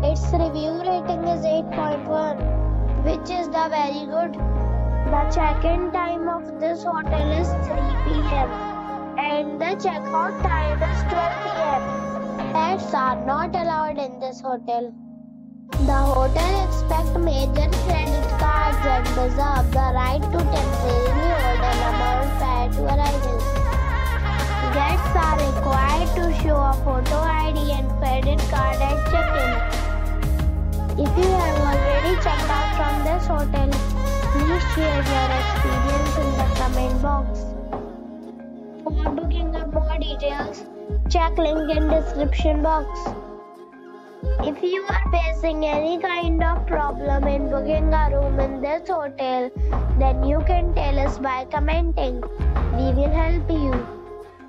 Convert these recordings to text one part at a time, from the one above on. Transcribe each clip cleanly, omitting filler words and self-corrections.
Its review rating is 8.1, which is very good. The check-in time of this hotel is 3 p.m. and the check-out time is 12 p.m. Pets are not allowed in this hotel. The hotel accepts major credit cards and reserves the right to temporarily hold an amount prior to arrival. Guests are required to show a photo ID and credit card at check-in. If you have already checked out from this hotel, please share your experience in the comment box. For booking or more details, check link in description box. If you are facing any kind of problem in booking a room in this hotel, then you can tell us by commenting. We will help you.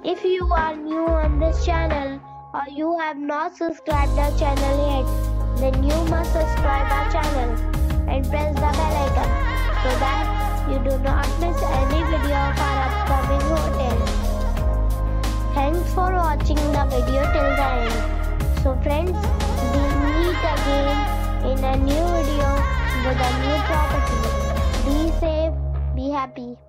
If you are new on this channel or you have not subscribed our channel yet, then you must subscribe our channel and press the bell icon so that you do not miss any video of our upcoming hotel. Thanks for watching the video till the end. So friends, we meet again in a new video with a new property. Be safe, be happy.